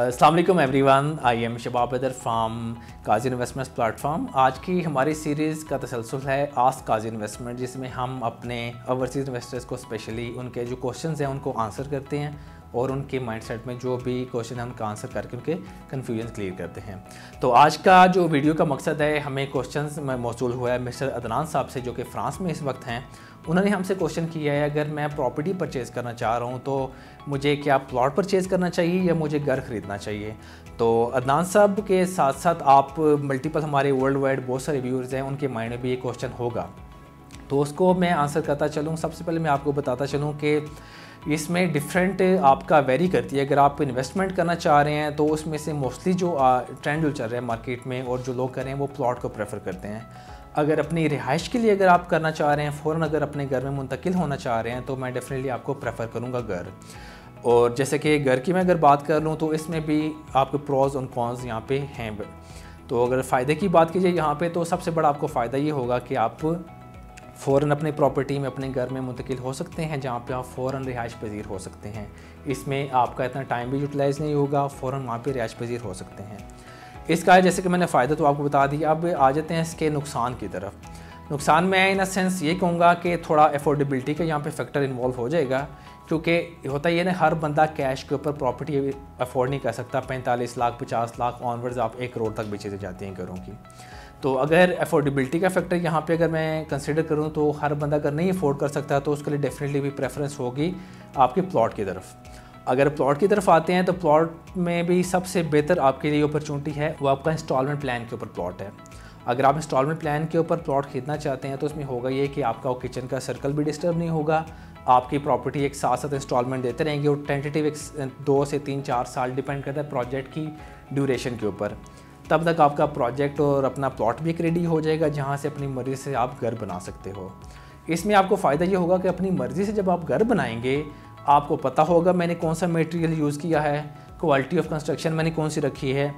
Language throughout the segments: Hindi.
अस्सलाम वालेकुम everyone, I am Shabab other from Qazi investments platform. आज की हमारी सीरीज़ का तसलसल है आस्क काजी इन्वेस्टमेंट, जिसमें हम अपने ओवरसीज़ इन्वेस्टर्स को स्पेशली उनके जो क्वेश्चंस हैं उनको आंसर करते हैं और उनके माइंडसेट में जो भी क्वेश्चन है उनका आंसर करके उनके कन्फ्यूजन क्लियर करते हैं। तो आज का जो वीडियो का मकसद है, हमें क्वेश्चंस में मौसूल हुआ है मिस्टर अदनान साहब से, जो कि फ़्रांस में इस वक्त हैं। उन्होंने हमसे क्वेश्चन किया है, अगर मैं प्रॉपर्टी परचेज़ करना चाह रहा हूं तो मुझे क्या प्लॉट परचेज़ करना चाहिए या मुझे घर ख़रीदना चाहिए। तो अदनान साहब के साथ साथ आप मल्टीपल हमारे वर्ल्ड वाइड बहुत सारे व्यूअर्स हैं, उनके माइंड में भी ये क्वेश्चन होगा, तो उसको मैं आंसर करता चलूँ। सबसे पहले मैं आपको बताता चलूँ कि इसमें डिफरेंट आपका वेरी करती है। अगर आप इन्वेस्टमेंट करना चाह रहे हैं तो उसमें से मोस्टली जो ट्रेंड जो चल रहा है मार्केट में और जो लोग कर रहे हैं वो प्लॉट को प्रेफर करते हैं। अगर अपनी रिहाइश के लिए अगर आप करना चाह रहे हैं, फ़ौरन अगर अपने घर में मुंतकिल होना चाह रहे हैं, तो मैं डेफिनेटली आपको प्रेफर करूँगा घर। और जैसे कि घर की मैं अगर बात कर लूँ तो इसमें भी आपके प्रोज और कॉन्स यहाँ पर हैं। तो अगर फ़ायदे की बात की जाए यहाँ पर, तो सबसे बड़ा आपको फ़ायदा ये होगा कि आप फ़ौरन अपने प्रॉपर्टी में अपने घर में मुंतकिल हो सकते हैं, जहाँ पे आप फ़ौरन रिहाइश पजीर हो सकते हैं। इसमें आपका इतना टाइम भी यूटिलाइज़ नहीं होगा, फ़ौरन वहाँ पे रिहाइश पजीर हो सकते हैं। इसका जैसे कि मैंने फ़ायदा तो आपको बता दिया, अब आ जाते हैं इसके नुकसान की तरफ। नुकसान में इन अ सेंस ये कहूँगा कि थोड़ा अफोर्डेबिलिटी का यहाँ पर फैक्टर इन्वॉल्व हो जाएगा, क्योंकि होता ये ना, हर बंदा कैश के ऊपर प्रॉपर्टी अफोर्ड नहीं कर सकता। 45 लाख, 50 लाख ऑनवर्ड्स आप 1 करोड़ तक बेचे जाती हैं घरों की। तो अगर अफोर्डेबिलिटी का फैक्टर यहाँ पे अगर मैं कंसिडर करूँ तो हर बंदा अगर नहीं अफोर्ड कर सकता तो उसके लिए डेफिनेटली भी प्रेफरेंस होगी आपके प्लॉट की तरफ। अगर प्लॉट की तरफ आते हैं तो प्लॉट में भी सबसे बेहतर आपके लिए अपॉर्चुनिटी है, वो आपका इंस्टॉलमेंट प्लान के ऊपर प्लॉट है। अगर आप इंस्टॉलमेंट प्लान के ऊपर प्लॉट खरीदना चाहते हैं तो उसमें होगा ये कि आपका किचन का सर्कल भी डिस्टर्ब नहीं होगा, आपकी प्रॉपर्टी एक साथ साथ इंस्टॉलमेंट देते रहेंगे और टेंटेटिव एक 2 से 3-4 साल डिपेंड करता है प्रोजेक्ट की ड्यूरेशन के ऊपर, तब तक आपका प्रोजेक्ट और अपना प्लॉट भी रेडी हो जाएगा, जहाँ से अपनी मर्ज़ी से आप घर बना सकते हो। इसमें आपको फ़ायदा ये होगा कि अपनी मर्ज़ी से जब आप घर बनाएंगे आपको पता होगा मैंने कौन सा मटेरियल यूज़ किया है, क्वालिटी ऑफ कंस्ट्रक्शन मैंने कौन सी रखी है,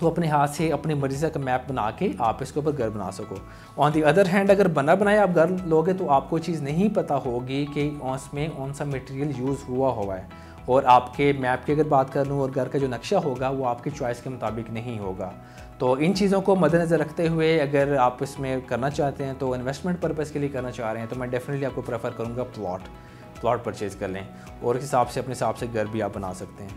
तो अपने हाथ से अपनी मर्ज़ी का मैप बना के आप इसके ऊपर घर बना सको। ऑन दी अदर हैंड, अगर बना बनाया आप घर लोगे तो आपको चीज़ नहीं पता होगी कि उसमें कौन सा मटेरियल यूज़ हुआ है, और आपके मैप की अगर बात कर लूँ और घर का जो नक्शा होगा वो आपकी चॉइस के मुताबिक नहीं होगा। तो इन चीज़ों को मद्देनज़र रखते हुए अगर आप इसमें करना चाहते हैं, तो इन्वेस्टमेंट पर्पज़ के लिए करना चाह रहे हैं, तो मैं डेफिनेटली आपको प्रेफर करूँगा प्लॉट परचेज़ कर लें और उस हिसाब से अपने हिसाब से घर भी आप बना सकते हैं।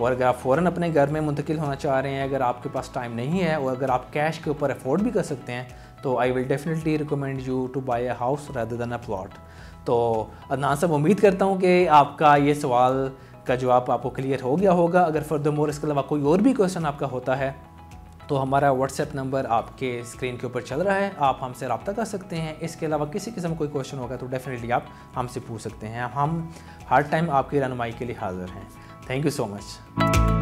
और अगर आप फ़ौरन अपने घर में मुंतकिल होना चाह रहे हैं, अगर आपके पास टाइम नहीं है और अगर आप कैश के ऊपर अफोर्ड भी कर सकते हैं, तो I will definitely recommend you to buy a house rather than a plot. तो अदनान साहब, उम्मीद करता हूँ कि आपका ये सवाल का जवाब आपको क्लियर हो गया होगा। अगर फर्दरमोर इसके अलावा कोई और भी क्वेश्चन आपका होता है तो हमारा व्हाट्सएप नंबर आपके स्क्रीन के ऊपर चल रहा है, आप हमसे रब्ता कर सकते हैं। इसके अलावा किसी किस्म कोई क्वेश्चन होगा तो डेफिनेटली आप हमसे पूछ सकते हैं, हम हर टाइम आपकी रहनुमाई के लिए हाज़िर हैं। Thank you so much.